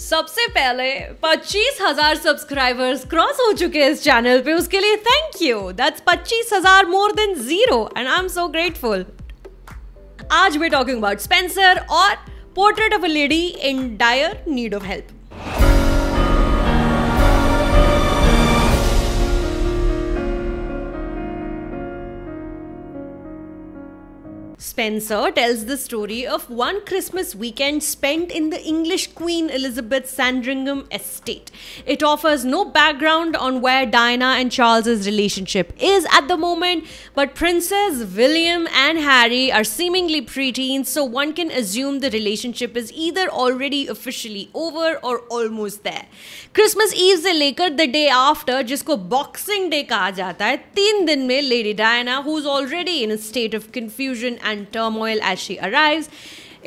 सबसे पहले 25,000 subscribers cross हो चुके हैं इस चैनल पे, उसके लिए thank you. That's 25,000 more than zero and I am so grateful. आज we are talking about Spencer और portrait of a lady in dire need of help. Spencer tells the story of one Christmas weekend spent in the English Queen Elizabeth's Sandringham estate. It offers no background on where Diana and Charles's relationship is at the moment, but Princess, William and Harry are seemingly preteens, so one can assume the relationship is either already officially over or almost there. Christmas Eve से लेकर the day after, जिसको Boxing Day कहा जाता है, 3 दिन में Lady Diana, who's already in a state of confusion and turmoil as she arrives.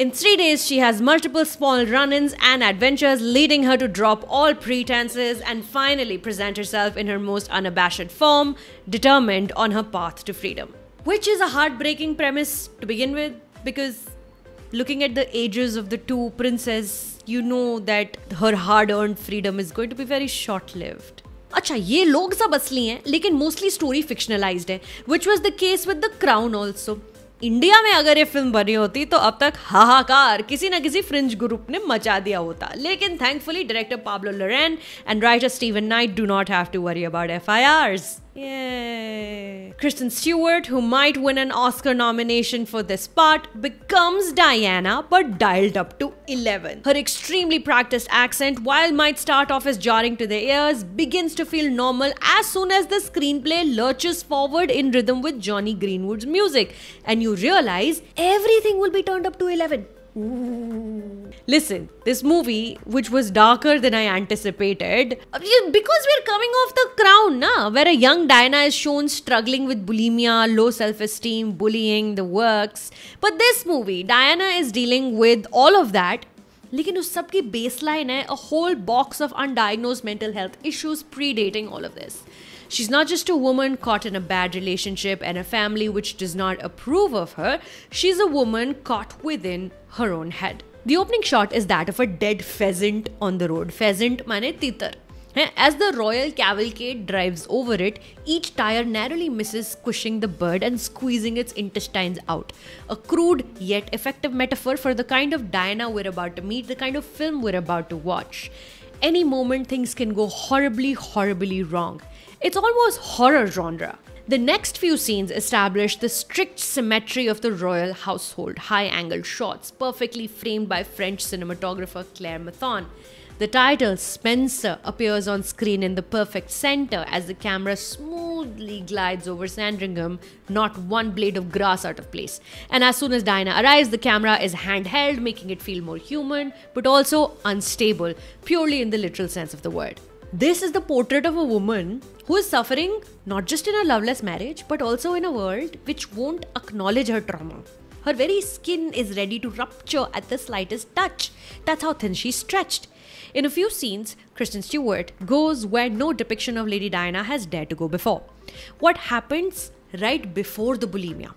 In 3 days, she has multiple small run-ins and adventures, leading her to drop all pretenses and finally present herself in her most unabashed form, determined on her path to freedom. Which is a heartbreaking premise to begin with, because looking at the ages of the two princesses, you know that her hard-earned freedom is going to be very short-lived. अच्छा, ये लोग सब असली हैं, लेकिन mostly story fictionalized है, which was the case with The Crown also. India में अगर ये फिल्म बनी होती तो अब तक हाहाकार किसी न किसी फ्रिंज ग्रुप ने मचा दिया होता, लेकिन thankfully director Pablo Larrain and writer Steven Knight do not have to worry about FIRs. Yay! Kristen Stewart, who might win an Oscar nomination for this part, becomes Diana but dialed up to 11. Her extremely practiced accent, while might start off as jarring to the ears, begins to feel normal as soon as the screenplay lurches forward in rhythm with Johnny Greenwood's music, and you realize everything will be turned up to 11. Ooh. Listen, this movie, which was darker than I anticipated, because we're coming off The Crown, na, where a young Diana is shown struggling with bulimia, low self-esteem, bullying, the works. But this movie, Diana is dealing with all of that. लेकिन उस सब की baseline है a whole box of undiagnosed mental health issues predating all of this. She's not just a woman caught in a bad relationship and a family which does not approve of her. She's a woman caught within her own head. The opening shot is that of a dead pheasant on the road. Pheasant माने तीतर. As the royal cavalcade drives over it, each tire narrowly misses squishing the bird and squeezing its intestines out. A crude yet effective metaphor for the kind of Diana we're about to meet, the kind of film we're about to watch. Any moment things can go horribly, horribly wrong. It's almost horror genre. The next few scenes establish the strict symmetry of the royal household, high-angle shots perfectly framed by French cinematographer Claire Mathon. The title, Spencer, appears on screen in the perfect center as the camera smoothly glides over Sandringham, not one blade of grass out of place. And as soon as Diana arrives, the camera is handheld, making it feel more human, but also unstable, purely in the literal sense of the word. This is the portrait of a woman who is suffering not just in a loveless marriage, but also in a world which won't acknowledge her trauma. Her very skin is ready to rupture at the slightest touch. That's how thin she's stretched. In a few scenes, Kristen Stewart goes where no depiction of Lady Diana has dared to go before. What happens right before the bulimia?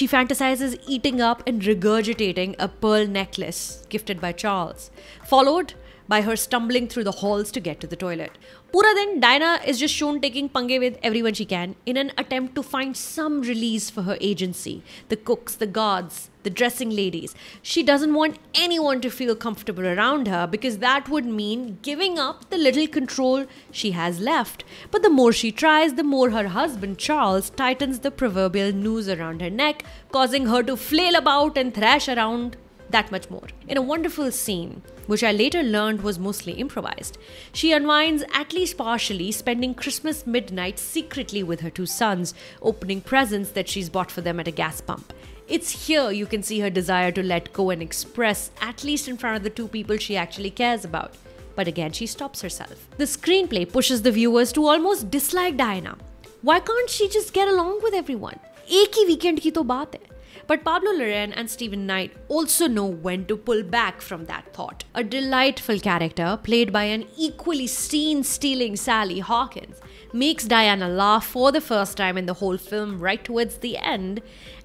She fantasizes eating up and regurgitating a pearl necklace gifted by Charles, followed by her stumbling through the halls to get to the toilet. Pura din, Diana is just shown taking pange with everyone she can in an attempt to find some release for her agency. The cooks, the guards, the dressing ladies. She doesn't want anyone to feel comfortable around her because that would mean giving up the little control she has left. But the more she tries, the more her husband Charles tightens the proverbial noose around her neck, causing her to flail about and thrash around that much more. In a wonderful scene, which I later learned was mostly improvised, she unwinds at least partially, spending Christmas midnight secretly with her two sons, opening presents that she's bought for them at a gas pump. It's here you can see her desire to let go and express, at least in front of the two people she actually cares about. But again, she stops herself. The screenplay pushes the viewers to almost dislike Diana. Why can't she just get along with everyone? Ek hi weekend ki to baat hai. But Pablo Larraín and Steven Knight also know when to pull back from that thought. A delightful character, played by an equally scene-stealing Sally Hawkins, makes Diana laugh for the first time in the whole film right towards the end,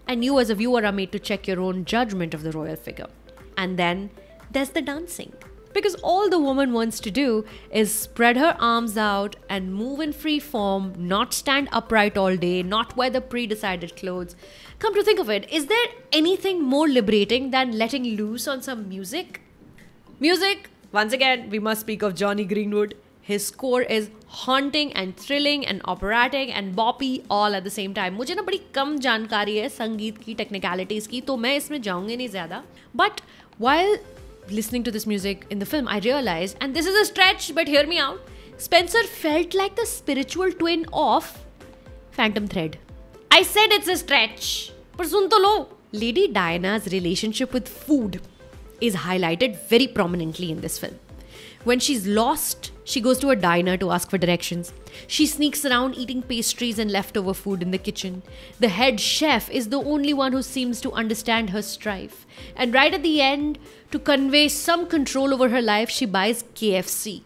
and you as a viewer are made to check your own judgment of the royal figure. And then there's the dancing. because all the woman wants to do is spread her arms out and move in free form, not stand upright all day, not wear the pre-decided clothes. Come to think of it, is there anything more liberating than letting loose on some music? Music, once again, we must speak of Johnny Greenwood. His score is haunting and thrilling and operatic and boppy all at the same time. मुझे ना बड़ी कम जानकारी है संगीत की technicalities की, तो मैं इसमें जाऊँगी नहीं ज़्यादा. But while listening to this music in the film, I realized, and this is a stretch, but hear me out, Spencer felt like the spiritual twin of Phantom Thread. I said it's a stretch, पर सुन तो लो. Lady Diana's relationship with food is highlighted very prominently in this film. When she's lost, she goes to a diner to ask for directions. She sneaks around eating pastries and leftover food in the kitchen. The head chef is the only one who seems to understand her strife. And right at the end, to convey some control over her life, she buys KFC.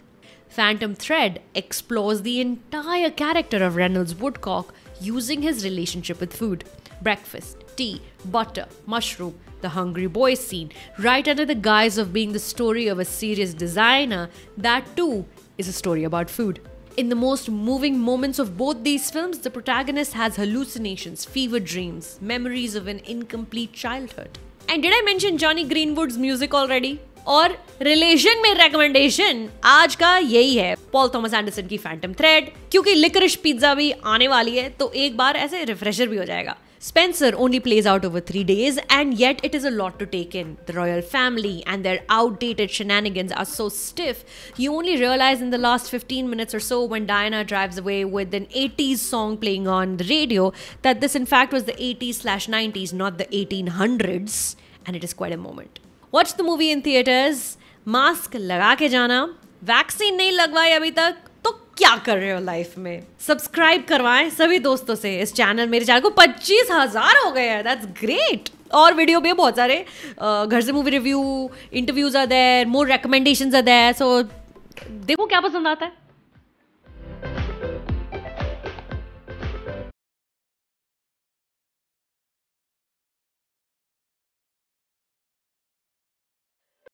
Phantom Thread explores the entire character of Reynolds Woodcock using his relationship with food. Breakfast, tea, butter, mushroom, the hungry boy scene, right under the guise of being the story of a serious designer, that too is a story about food. In the most moving moments of both these films, the protagonist has hallucinations, fever dreams, memories of an incomplete childhood. And did I mention Johnny Greenwood's music already? और relation में recommendation आज का यही है, Paul Thomas Anderson की Phantom Thread, क्योंकि Licorice pizza भी आने वाली है तो एक बार ऐसे रिफ्रेशर भी हो जाएगा. Spencer only plays out over 3 days, and yet it is a lot to take in. The royal family and their outdated shenanigans are so stiff, you only realize in the last 15 minutes or so when Diana drives away with an 80s song playing on the radio that this in fact was the 80s/90s, not the 1800s, and it is quite a moment. Watch the movie in theaters, mask लगा के जाना, vaccine नहीं लगवाई अभी तक तो क्या कर रहे हो लाइफ में. सब्सक्राइब करवाएं सभी दोस्तों से इस चैनल, मेरे चैनल को 25,000 हो गए हैं, दैट्स ग्रेट. और वीडियो भी बहुत सारे घर से movie review, interviews are there, more recommendations are there, so देखो क्या पसंद आता है.